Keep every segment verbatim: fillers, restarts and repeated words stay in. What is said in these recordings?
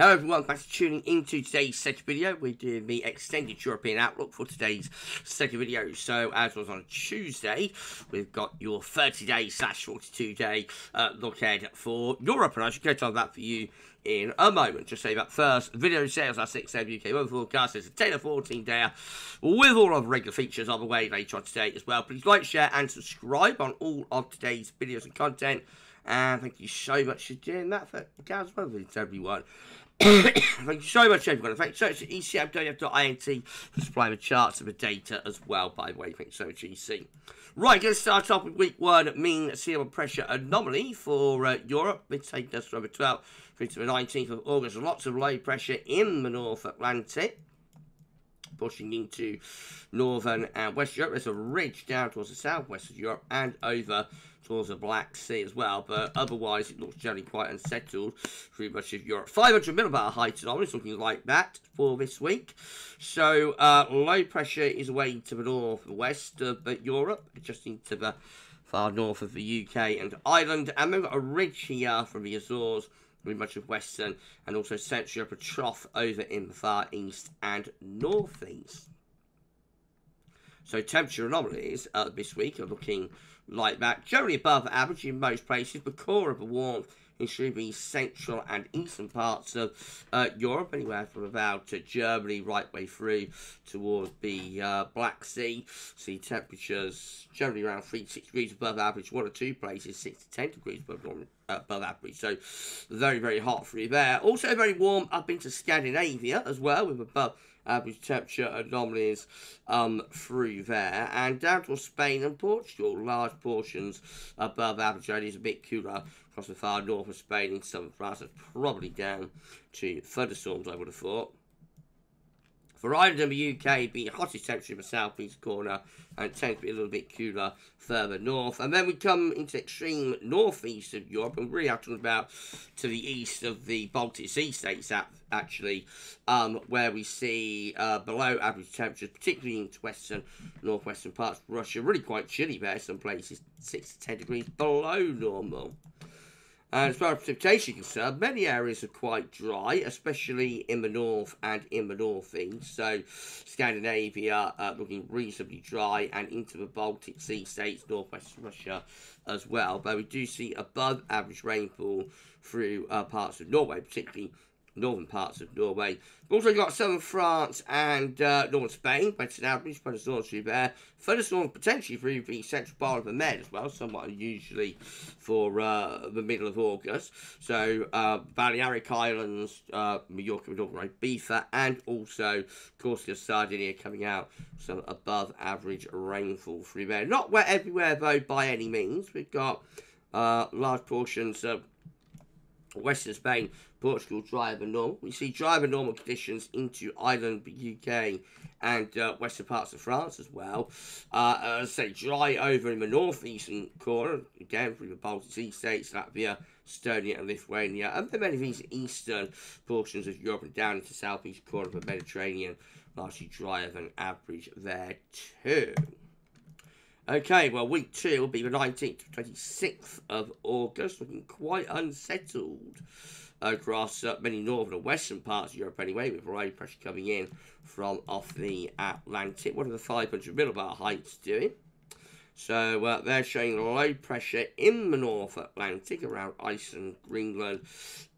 Hello everyone, thanks for tuning into today's second video. We're doing the extended European outlook for today's second video. So as was on Tuesday, we've got your thirty day slash forty-two day uh, look ahead for Europe, and I should get on that for you in a moment. Just say that first, video sales are six A M U K weather forecast. There's a ten or fourteen day with all of the regular features on the way later on today as well. Please like, share and subscribe on all of today's videos and content, and thank you so much for doing that for Gaz Weather everyone. Thank you so much everyone, and thank you so much to E C M W F dot I N T for supplying the charts and the data as well, by the way. Thanks so much, E C. Right, going to start off with week one, mean sea level pressure anomaly for uh, Europe. It's taking us from the twelfth through to the nineteenth of August. Lots of low pressure in the North Atlantic, pushing into northern and west Europe. There's a ridge down towards the southwest of Europe and over towards the Black Sea as well, but otherwise it looks generally quite unsettled through much of Europe. five hundred millibar high tsunami is looking like that for this week. So uh, low pressure is away to the northwest of Europe, adjusting to the far north of the U K and Ireland. And we've got a ridge here from the Azores, with much of Western and also Central Europe, a trough over in the far east and northeast. So temperature anomalies uh, this week are looking like that. Generally above average in most places, but core of the warmth in the central and eastern parts of uh, Europe, anywhere from about to Germany right way through towards the uh, Black Sea. See temperatures generally around three to six degrees above average, one or two places six to ten degrees above, uh, above average. So very, very hot through there. Also very warm up into Scandinavia as well, with above average temperature anomalies um, through there. And down towards Spain and Portugal, large portions above average. Only is a bit cooler across the far north of Spain and southern France. It's probably down to thunderstorms, I would have thought. For Ireland and the U K, the hottest temperature in the southeast corner, and it tends to be a little bit cooler further north. And then we come into extreme northeast of Europe, and really are talking about to the east of the Baltic Sea states, actually, um, where we see uh, below average temperatures, particularly into western, northwestern parts of Russia. Really quite chilly there, some places six to ten degrees below normal. And as far as precipitation is concerned, many areas are quite dry, especially in the north and in the northeast. So Scandinavia uh, looking reasonably dry, and into the Baltic Sea states, northwest Russia as well. But we do see above average rainfall through uh, parts of Norway, particularly northern parts of Norway. We've also got southern France and uh, northern Spain, better than average thunderstorms through there. Thunderstorms potentially through the central part of the Med as well, somewhat unusually for uh, the middle of August. So uh, Balearic Islands, uh, Mallorca, Ibiza, and also Corsica, Sardinia coming out some above average rainfall through there. Not wet everywhere though by any means. We've got uh, large portions of western Spain, Portugal, drier than normal. We see drier than normal conditions into Ireland, the U K, and uh, western parts of France as well. Uh, as I say, dry over in the northeastern corner, again, through the Baltic Sea states, Latvia, Estonia, and Lithuania. And then many of these eastern portions of Europe and down into the southeast corner of the Mediterranean, largely drier than average there too. Okay, well, week two will be the nineteenth to twenty-sixth of August, looking quite unsettled across uh, many northern and western parts of Europe anyway, with low pressure coming in from off the Atlantic. What are the five hundred millibar heights doing? So uh, they're showing low pressure in the North Atlantic, around Iceland, Greenland,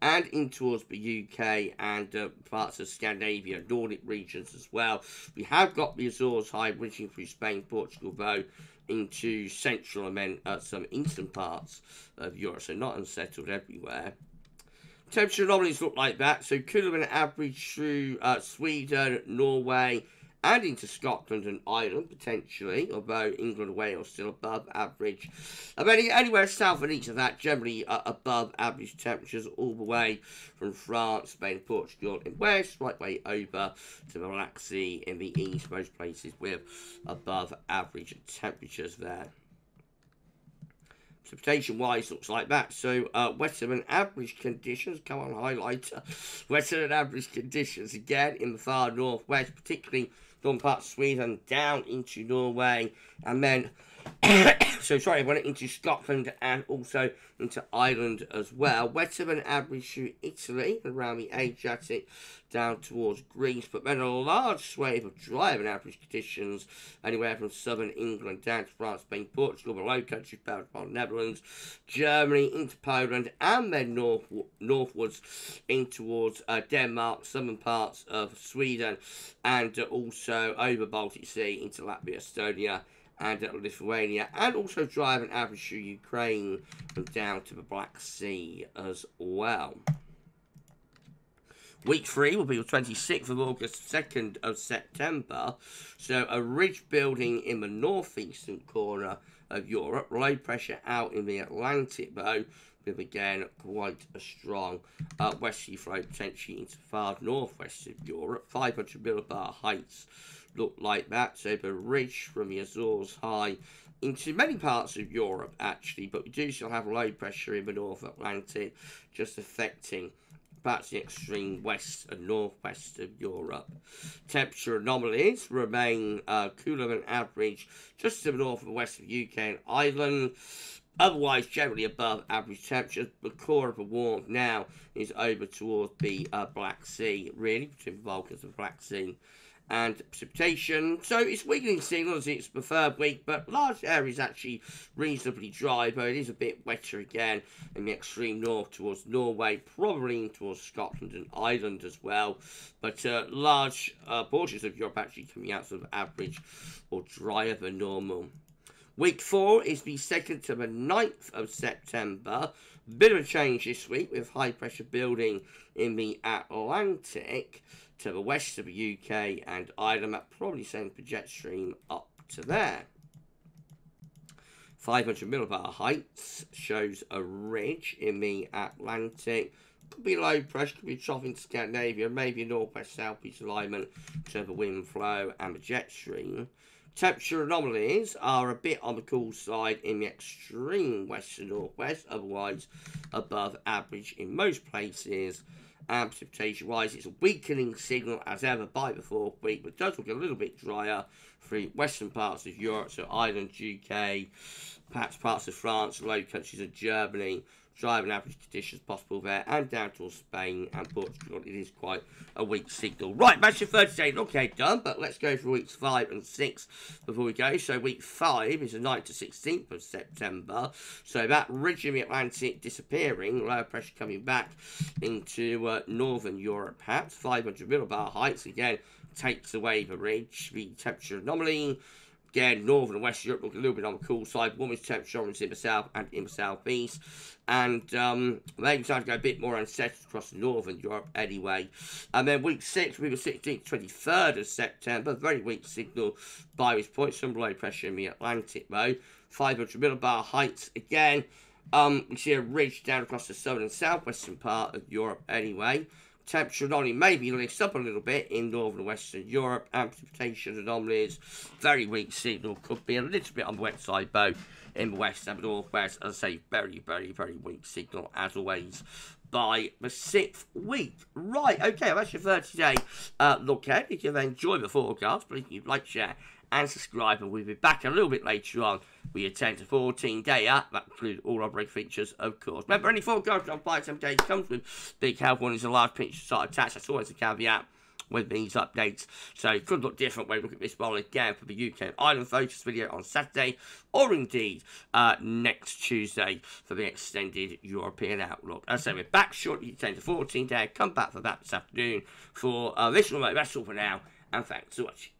and in towards the U K and uh, parts of Scandinavia, Nordic regions as well. We have got the Azores high reaching through Spain, Portugal though, into central and then uh, some eastern parts of Europe, so not unsettled everywhere. Temperature anomalies look like that, so cooler than average through uh, Sweden, Norway, and into Scotland and Ireland, potentially, although England and Wales still above average. And then anywhere south and east of that, generally uh, above average temperatures, all the way from France, Spain, Portugal and Wales, right way over to the Black Sea in the east, most places with above average temperatures there. Precipitation-wise, looks like that. So, uh, wetter than average conditions. Come on, highlighter. Wetter than average conditions again in the far northwest, particularly northern parts of Sweden, down into Norway, and then So sorry, I went into Scotland and also into Ireland as well. Wetter than average through Italy, around the Adriatic, down towards Greece. But then a large swathe of drier than average conditions, anywhere from southern England down to France, Spain, Portugal, the Low Countries, Belgium, Netherlands, Germany, into Poland, and then north northwards in towards uh, Denmark, southern parts of Sweden, and uh, also over Baltic Sea into Latvia, Estonia, and at Lithuania, and also drier than average through Ukraine and down to the Black Sea as well. Week three will be the twenty-sixth of August, second of September. So a ridge building in the northeastern corner of Europe, low pressure out in the Atlantic though, with again quite a strong uh, westerly flow potentially into far northwest of Europe. five hundred millibar heights look like that, so the ridge from the Azores high into many parts of Europe actually, but we do still have low pressure in the North Atlantic, just affecting perhaps the extreme west and northwest of Europe. Temperature anomalies remain uh, cooler than average just to the north and west of U K and Ireland. Otherwise, generally above average temperatures. The core of the warmth now is over towards the uh, Black Sea, really, between the Balkans and the Black Sea, and precipitation. So it's weakening signals, it's the third week, but large areas actually reasonably dry, though it is a bit wetter again in the extreme north towards Norway, probably towards Scotland and Ireland as well. But uh, large uh, portions of Europe actually coming out sort of average or drier than normal. Week four is the second to the ninth of September. Bit of a change this week with high pressure building in the Atlantic to the west of the U K and Ireland. That probably sends the jet stream up to there. five hundred millibar heights shows a ridge in the Atlantic. Could be low pressure, could be trough in Scandinavia, maybe northwest-southeast alignment to the wind flow and the jet stream. Temperature anomalies are a bit on the cool side in the extreme west and northwest, otherwise above average in most places. And precipitation wise, it's a weakening signal as ever by the fourth week, but does look a little bit drier through western parts of Europe, so Ireland, U K, perhaps parts of France, Low Countries and Germany. Drier than average conditions possible there, and down towards Spain and Portugal. It is quite a weak signal. Right, that's your third day. Okay, done, but let's go for weeks five and six before we go. So week five is the ninth to sixteenth of September. So that ridge in the Atlantic disappearing, lower pressure coming back into uh, northern Europe perhaps. five hundred millibar heights again takes away the ridge. The temperature anomaly. Again, northern and western Europe look a little bit on the cool side. Warmest temperature is in the south and in the southeast. And um, they decide to go a bit more unsettled across northern Europe anyway. And then week six, we were sixteenth to twenty-third of September. Very weak signal by this point. Some low pressure in the Atlantic though. five hundred millibar heights again. Um, we see a ridge down across the southern and southwestern part of Europe anyway. Temperature anomaly maybe lifts up a little bit in northern and western Europe. Precipitation anomalies, very weak signal, could be a little bit on the wet side though in the west and the northwest. As I say, very, very, very weak signal as always by the sixth week. Right, okay, well, that's your thirty day uh, look ahead. If you've enjoyed the forecast, please you like, share, and subscribe, and we'll be back a little bit later on with your ten to fourteen day app. That includes all our break features, of course. Remember, any forecast on five to seven days comes with big health warnings and large pictures are attached. That's always a caveat with these updates, so it could look different when we look at this model again for the U K and Ireland focus video on Saturday, or indeed uh, next Tuesday for the extended European outlook. As I say, we're back shortly, ten to fourteen day. Come back for that this afternoon. For uh, this remote, that's all for now, and thanks for watching.